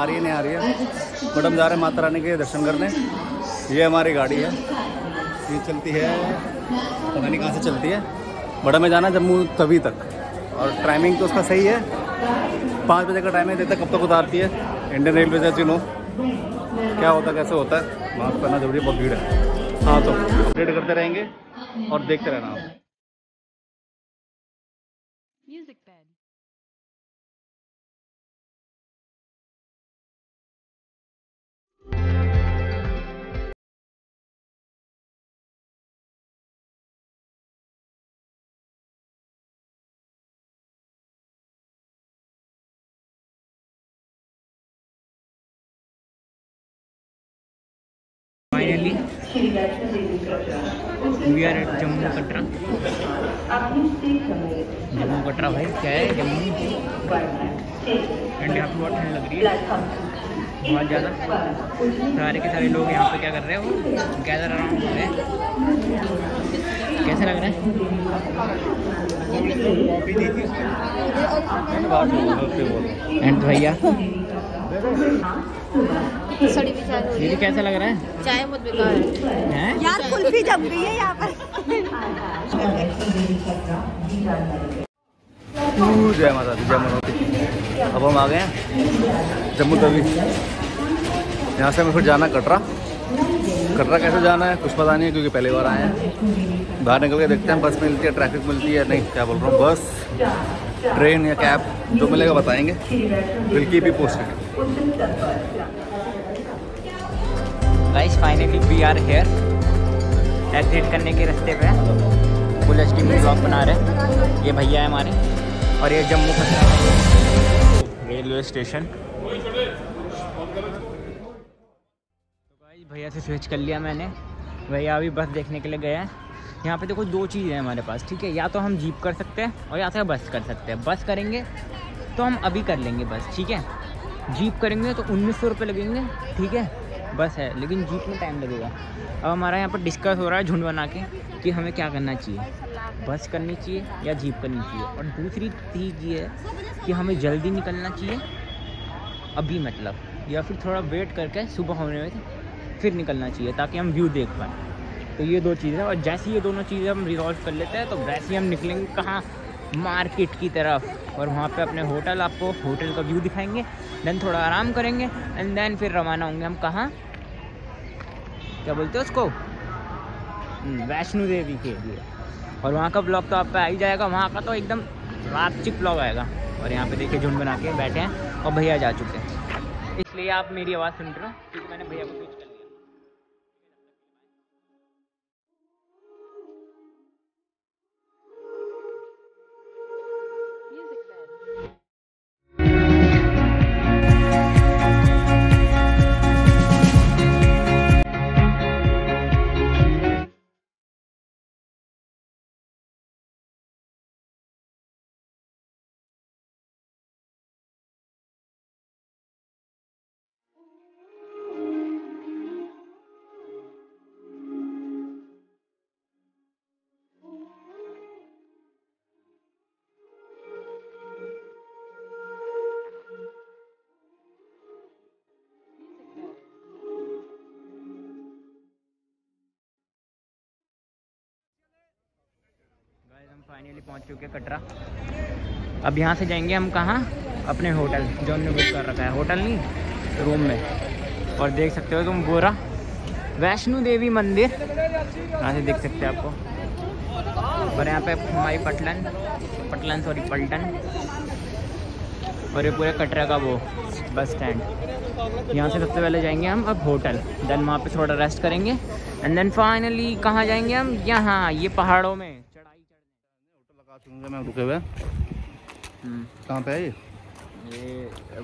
आ रही है नहीं आ रही है। मैडम जा रहे हैं माता रानी के दर्शन करने। ये हमारी गाड़ी है, ये चलती है पता नहीं कहाँ से चलती है। बड़ा में जाना जम्मू तवी तक, और टाइमिंग तो उसका सही है 5 बजे का टाइम है। देर तक कब तक उतारती है इंडियन रेलवे से चुनो क्या होता कैसे होता है। मास्क पहनना जरूरी, बहुत भीड़ है। हाँ तो अपडेट करते रहेंगे और देखते रहना आप। We are at Jammu Katra. Jammu Katra भाई क्या है जम्मू, ठंड यहाँ पर बहुत ठंड लग रही है बहुत ज़्यादा। सारे के सारे लोग यहाँ पे क्या कर रहे हो गैदर अराउंड हो रहे हैं। कैसा लग रहा है एंड भैया ये कैसा लग रहा है? चाय बहुत बेकार है यार, कुल्फी जम गई है यहाँ पर। जय माता दी, जय माता। अब हम आ गए हैं जम्मू तवी। यहाँ से हमें फिर जाना कटरा। कटरा कैसे जाना है कुछ पता नहीं है क्योंकि पहली बार आए हैं। बाहर निकल के देखते हैं बस मिलती है ट्रैफिक मिलती है नहीं क्या बोल रहा हूँ, बस ट्रेन या कैब जो मिलेगा बताएंगे। बिल्कुल भी पोस्ट है guys. Finally we are here. Exit करने के रास्ते पे फुल एचडी में ब्लॉग बना रहे हैं ये भैया है हमारे। और ये जम्मू कटरा रेलवे स्टेशन। भैया से स्विच कर लिया मैंने। भैया अभी बस देखने के लिए गए हैं। यहाँ पे देखो 2 चीज़ें हैं हमारे पास, ठीक है। या तो हम जीप कर सकते हैं और या तो बस कर सकते हैं। बस करेंगे तो हम अभी कर लेंगे बस, ठीक है। जीप करेंगे तो 1900 रुपये लगेंगे, ठीक है। बस है लेकिन जीप में टाइम लगेगा। अब हमारा यहाँ पर डिस्कस हो रहा है झुंड बना के कि हमें क्या करना चाहिए, बस करनी चाहिए या जीप करनी चाहिए। और दूसरी चीज़ ये है कि हमें जल्दी निकलना चाहिए अभी मतलब, या फिर थोड़ा वेट करके सुबह होने में फिर निकलना चाहिए ताकि हम व्यू देख पाएँ। तो ये 2 चीज़ें, और जैसी ये दोनों चीज़ें हम रिजॉल्व कर लेते हैं तो वैसे ही हम निकलेंगे कहाँ, मार्केट की तरफ। और वहाँ पे अपने होटल, आपको होटल का व्यू दिखाएंगे। देन थोड़ा आराम करेंगे एंड देन फिर रवाना होंगे हम कहाँ, क्या बोलते हैं उसको, वैष्णो देवी के लिए। और वहाँ का ब्लॉग तो आप पे आ ही जाएगा, वहाँ का तो एकदम रापचिक ब्लॉग आएगा। और यहाँ पर देखिए झुंड बना के बैठे हैं और भैया जा चुके हैं, इसलिए आप मेरी आवाज़ सुन रहे हो क्योंकि मैंने भैया को स्विच कर लिया। फाइनली पहुंच चुके कटरा। अब यहाँ से जाएंगे हम कहाँ, अपने होटल जो हमने बुक कर रखा है। होटल नहीं, रूम में। और देख सकते हो तुम गोरा वैष्णो देवी मंदिर यहाँ से देख सकते हो आपको। और यहाँ पे हमारी पलटन। और ये पूरे कटरा का वो बस स्टैंड। यहाँ से सबसे पहले जाएंगे हम अब होटल, देन वहाँ पे थोड़ा रेस्ट करेंगे एंड देन फाइनली कहाँ जाएंगे हम, यहाँ ये पहाड़ों में मैं रुके हुए। कहाँ पे है ये?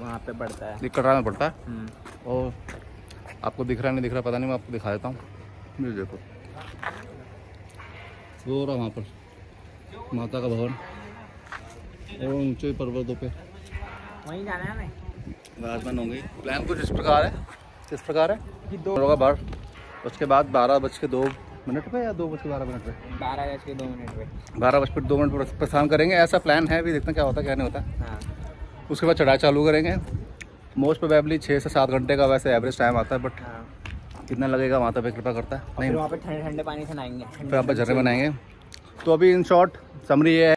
वहाँ पे पड़ता है, कटरा में पड़ता है। और आपको दिख रहा नहीं दिख रहा पता नहीं, मैं आपको दिखा देता हूँ। ये देखो वो रहा वहाँ पर माता का भवन और ऊंचे पर्वतों पे। वहीं जाना है हमें, राजमान होंगे। प्लान कुछ इस प्रकार है, किस प्रकार है कि 2 बजे बाढ़, उसके बाद 12:02 पे या 2:12 पे 12:02 पे 12:02 पर शाम करेंगे। ऐसा प्लान है, भी देखते हैं क्या होता है क्या नहीं होता। हाँ। उसके बाद चढ़ाई चालू करेंगे मोस्ट प्रोबेबली 6 से 7 घंटे का वैसे एवरेज टाइम आता है, बट कितना लगेगा वहाँ पे कृपा करता है। नहीं, वहाँ पे ठंडे ठंडे पानी से नहाएंगे, फिर वहाँ पे झरने बनाएंगे। तो अभी इन शॉर्ट समरी ये है।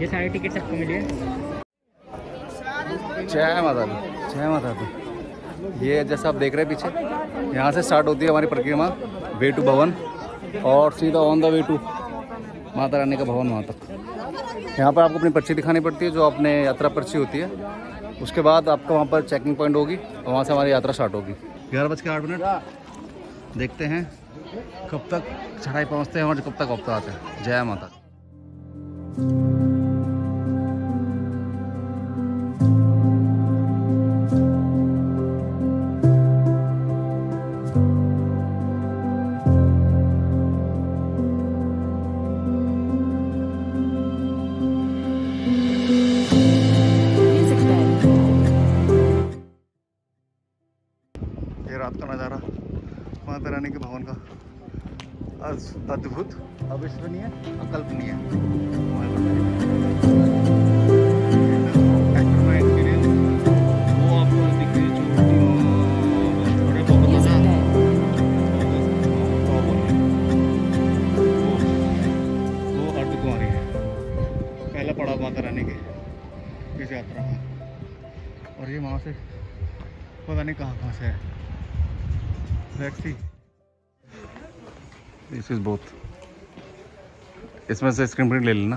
ये सारी टिकट सबको मिली है। जय माता दी। ये जैसा आप देख रहे हैं पीछे, यहाँ से स्टार्ट होती है हमारी परिक्रमा वेटू भवन और सीधा on the way to Mata Rani का भवन। वहाँ तक यहाँ पर आपको अपनी पर्ची दिखानी पड़ती है, जो अपने यात्रा पर्ची होती है। उसके बाद आपको वहाँ पर चेकिंग पॉइंट होगी और वहाँ से हमारी यात्रा स्टार्ट होगी। 11:08 देखते हैं कब तक चढ़ाई पहुँचते हैं और कब तक वापस आते हैं। जय माता दी। रात का नज़ारा माता रानी के भवन का अद्भुत, अविश्वनीय, अकल्पनीय एक्सपीरियंस वो आपको दिख रही है। वो अर्धकवारी है, पहला पड़ाव माता रानी के इस यात्रा में। और ये वहाँ से पता नहीं कहाँ से है। इसमें से स्क्रीन प्रिंट ले लेना।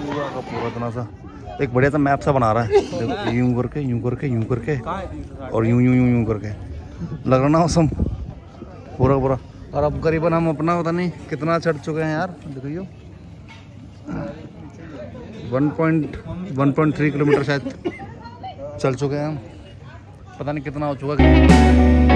पूरा का पूरा इतना सा एक बढ़िया सा मैप सा बना रहा है, यूं करके और यूं करके लग रहा ना मौसम पूरा। और अब करीबन हम अपना पता नहीं कितना चढ़ चुके हैं यार, देखियो 1.3 किलोमीटर शायद चल चुके हैं हम, पता नहीं कितना हो चुका है।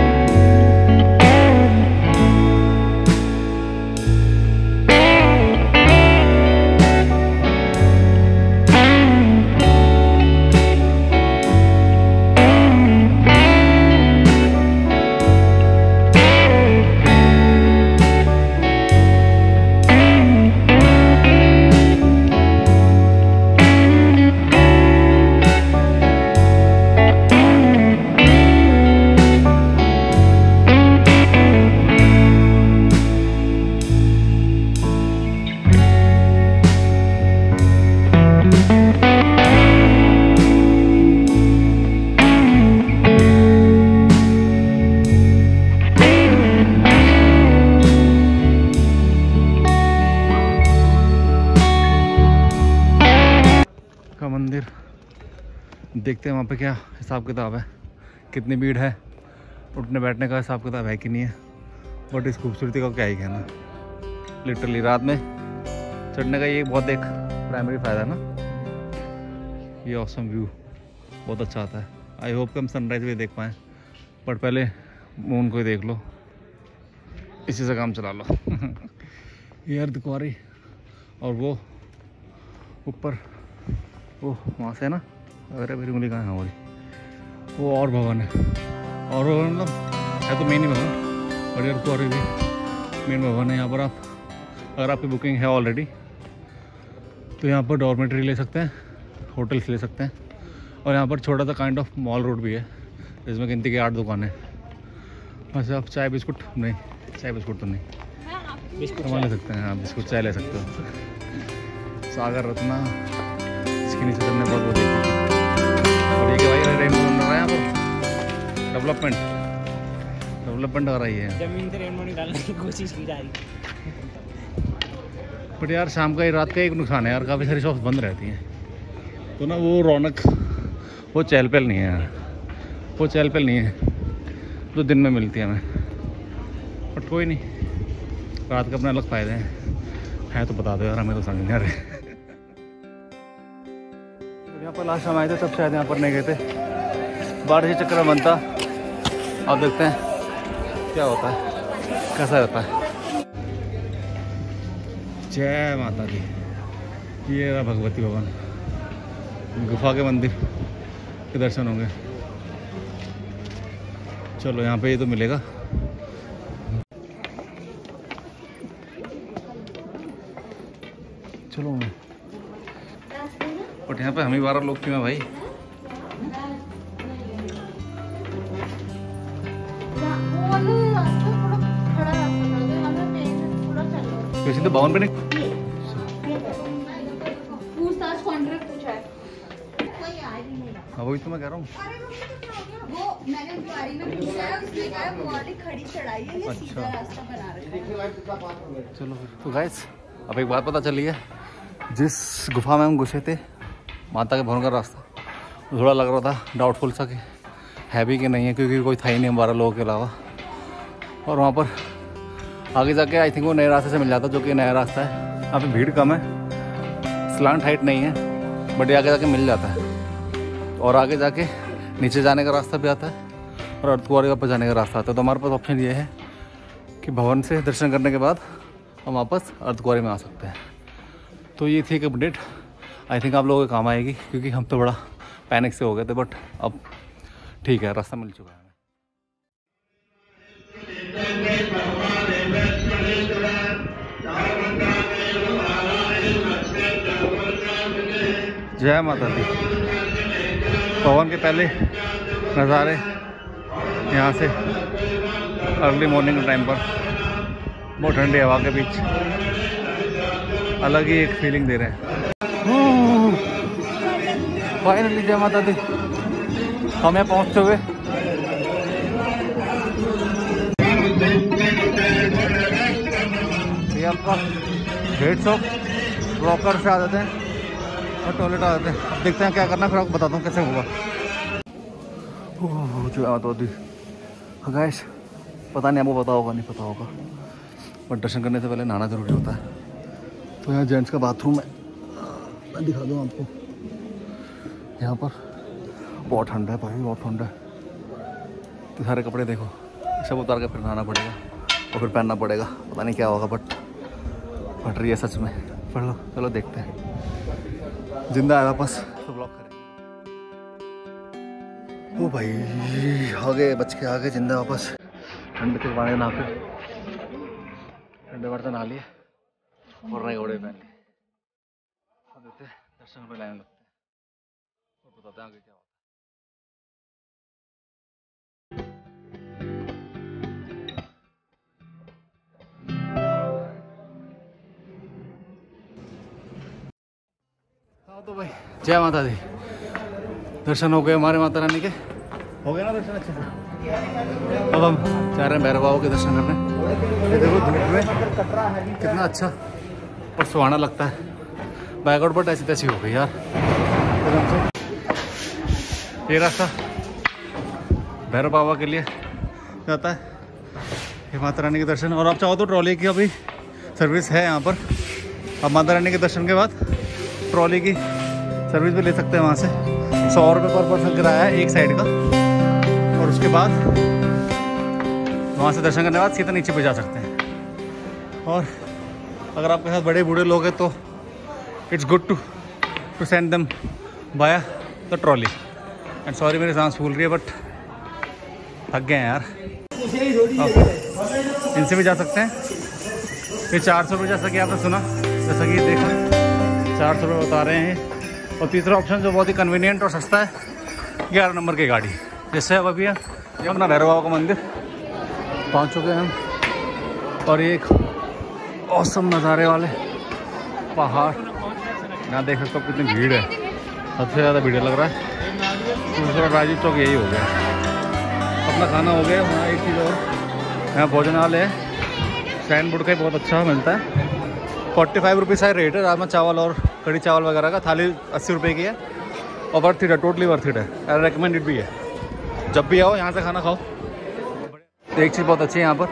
का मंदिर, देखते हैं वहाँ पे क्या हिसाब किताब है, कितनी भीड़ है, उठने बैठने का हिसाब किताब है कि नहीं है। बट इस खूबसूरती का क्या ही कहना, लिटरली रात में चढ़ने का ये बहुत एक प्राइमरी फ़ायदा है ना, ये ऑसम व्यू बहुत अच्छा आता है। आई होप कि हम सनराइज़ भी देख पाएँ, बट पहले मून को ही देख लो, इसी से काम चला लो। ये अर्धकवारी और वो ऊपर वो वहाँ से ना, अरे मेरी उंगली कहाँ है हमारी, वो और भवन है, और भवन मतलब है तो मेन ही भवन, और अर्धकवारी भी मेन भवन है। यहाँ पर आप, अगर आपकी बुकिंग है ऑलरेडी तो यहाँ पर डॉर्मेटरी ले सकते हैं, होटल्स ले सकते हैं, और यहाँ पर छोटा सा काइंड ऑफ मॉल रोड भी है जिसमें गिनती की 8 दुकानें हैं। अच्छा आप चाय बिस्कुट नहीं, चाय बिस्कुट तो नहीं, बिस्कुट ले सकते हैं आप, बिस्कुट चाय ले सकते हो। सागर रत्ना इसके नीचे चलने बहुत बढ़िया है, यहाँ पर डेवलपमेंट आ रही है, जमीन से रेनबो निकालने की कोशिश की जा रही है। बट यार शाम का, रात का एक नुकसान है यार, काफ़ी सारी शॉप्स बंद रहती हैं तो ना वो रौनक, वो चहल पहल नहीं है यार, वो चहल पहल नहीं है जो दिन में मिलती है हमें। बट कोई नहीं, रात का अपना अलग फ़ायदे हैं तो बता दो यार, हमें तो समझ नहीं आ रहे। यहाँ पर लास्ट टाइम आए थे तब शायद यहाँ पर नहीं गए थे, बारिश के चक्कर में बनता। अब देखते हैं क्या होता है, कैसा होता है। जय माता दी। ये रहा भगवती भवन, गुफा के मंदिर के दर्शन होंगे। चलो यहाँ पे ये तो मिलेगा। चलो बट यहाँ पे हम ही 12 लोग क्यों हैं भाई। वैसे तो बावन पे नहीं पूछताछ कॉन्ट्रैक्ट पूछा है, कोई आ ही नहीं। हाँ वही तो मैं कह रहा हूँ, वो मैंने इंक्वायरी में पूछा है, उसने कहा वो वाली खड़ी चढ़ाई है, ये सीधा रास्ता बना रखा है। चलो तो गाइस, अब एक बात पता चली है, जिस गुफा में हम घुसे थे माता के भवन का रास्ता थोड़ा लग रहा था डाउटफुल सा कि है भी कि नहीं है, क्योंकि कोई था ही नहीं हम 12 लोगों के अलावा। और वहाँ पर आगे जाके आई थिंक वो नए रास्ते से मिल जाता, जो कि नया रास्ता है, यहाँ पे भीड़ कम है, स्लांट हाइट नहीं है, बट आगे जाके मिल जाता है। और आगे जाके नीचे जाने का रास्ता भी आता है और अर्धकुंवारी वापस जाने का रास्ता आता है। तो हमारे पास ऑप्शन ये है कि भवन से दर्शन करने के बाद हम वापस अर्धकुंवारी में आ सकते हैं। तो ये थी एक अपडेट, आई थिंक आप लोगों के काम आएगी, क्योंकि हम तो बड़ा पैनिक से हो गए थे, बट अब ठीक है, रास्ता मिल चुका है। जय माता दी। पवन के पहले नज़ारे यहाँ से अर्ली मॉर्निंग के टाइम पर, बहुत ठंडी हवा के बीच अलग ही एक फीलिंग दे रहे हैं। फाइनली जय माता दी, हम यहाँ पहुँचते हुए ये आपका हेड शॉप ब्लॉकर से आ जाते हैं और टॉयलेट आ जाते हैं। अब देखते हैं क्या करना, फिर आपको बताता हूँ कैसे होगा। ओह जो आता दी गैस, पता नहीं आपको पता होगा नहीं पता होगा, बट दर्शन करने से पहले नहाना ज़रूरी होता है। तो यहाँ जेंट्स का बाथरूम है, मैं दिखा दूँ आपको। यहाँ पर बहुत ठंडा है भाई, बहुत ठंडा है। तो सारे कपड़े देखो, सब उतार के फिर नहाना पड़ेगा और फिर पहनना पड़ेगा, पता नहीं क्या होगा, बट फट रही है सच में। पढ़ लो, चलो देखते हैं, जिंदा आया वापस तो ब्लॉक करें। ओ भाई आगे बच के आगे, जिंदा वापस। ठंड के पानी नहा के, ठंडे बर्तन नहा लिए और नए घोड़े पहन लिए, देते दर्शन पे लाइन लगते हैं और बताते हैं आगे क्या। तो भाई जय माता दी, दर्शन हो गए हमारे माता रानी के, हो गए ना दर्शन अच्छे से। अब हम जा रहे हैं भैरव बाबा के दर्शन करने। देखो धूप में कितना अच्छा पर सुहाना लगता है। बैकआउट पर ऐसी तैसी हो गई यार, आराम से। ये रास्ता भैरव बाबा के लिए जाता है, ये माता रानी के दर्शन। और आप चाहो तो ट्रॉली की अभी सर्विस है यहाँ पर, आप माता रानी के दर्शन के बाद ट्रॉली की सर्विस भी ले सकते हैं वहाँ से। 100 रुपये पर पर्सन किराया है एक साइड का, और उसके बाद वहाँ से दर्शन करने के बाद सीधा नीचे पे जा सकते हैं। और अगर आपके साथ बड़े बूढ़े लोग हैं तो it's good to send them by the trolley. And sorry मेरी सांस फूल रही है, बट थक गए हैं यार। आप इनसे भी जा सकते हैं। ये 400 रुपये जैसा कि आपने सुना, जैसा कि देखा 400 रुपये बता रहे हैं। और तीसरा ऑप्शन जो बहुत ही कन्वीनियंट और सस्ता है, 11 नंबर की गाड़ी। जैसे अब अभी हम अपना भैरव बाबा का मंदिर पहुँच चुके हैं, और ये एक औसम नज़ारे वाले पहाड़ यहाँ देख सकते हो। कितनी भीड़ है, सबसे ज़्यादा भीड़ लग रहा है। दूसरा राजीव चौक यही हो गया। अपना खाना हो गया वहाँ। एक चीज़ और, यहाँ भोजनालय है, सैंड फूड का बहुत अच्छा मिलता है। 45 रुपीज़ का रेट है। राजमा चावल और कड़ी चावल वगैरह का थाली 80 रुपये की है, और वर्थ इट है, टोटली वर्थ इट है। आई रिकमेंडेड भी है। जब भी आओ यहाँ से खाना खाओ। एक चीज़ बहुत अच्छी है यहाँ पर,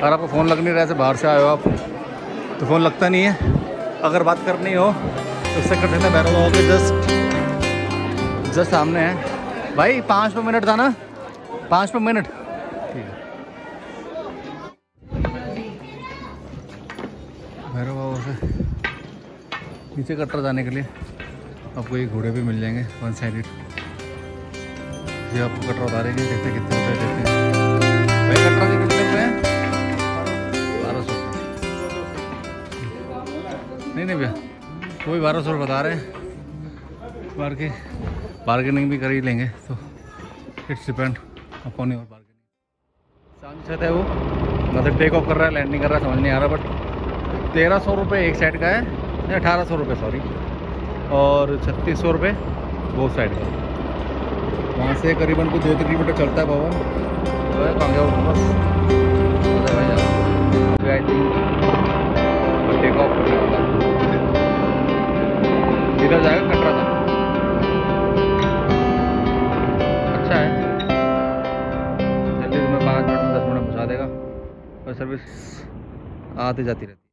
अगर आपको फ़ोन लग नहीं रहा है, बाहर से आए हो आप तो फ़ोन लगता नहीं है। अगर बात करनी हो तो उससे कर सकते हैं। भैरव बाबा के जस्ट सामने है भाई। 5 मिनट था ना, 5 मिनट ठीक है। भैरव बाबा से नीचे कटरा जाने के लिए आपको ये घोड़े भी मिल जाएंगे 1 साइडेड। ये आपको कटरा उतारेंगे, देखते हैं कितने रुपये देते हैं। भाई कटरा के कितने रुपये हैं? 1200। नहीं भैया, वो भी 1200 रुपये बता रहे हैं। बार्गेनिंग भी कर ही लेंगे, तो it's depend upon your bargaining. Sunset है वो, मतलब टेक ऑफ कर रहा है, लैंडिंग कर रहा है, समझ नहीं आ रहा। बट 1300 रुपये एक साइड का है, नहीं 1800 रुपये सॉरी, और 3600 रुपये दो साइड का। वहाँ से करीबन कुछ 2-3 किलोमीटर चलता है बाबा, तो है कांगे बस। आई थिंक टेक ऑफ कर रहा है, सीधा जाएगा कटरा तक। अच्छा है, जल्दी तुम्हें 5 मिनट में 10 मिनट में पहुँचा देगा। और सर्विस आती जाती रहती है।